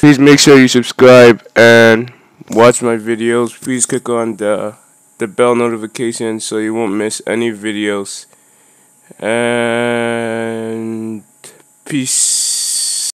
Please make sure you subscribe and watch my videos. Please click on the bell notification so you won't miss any videos. And peace.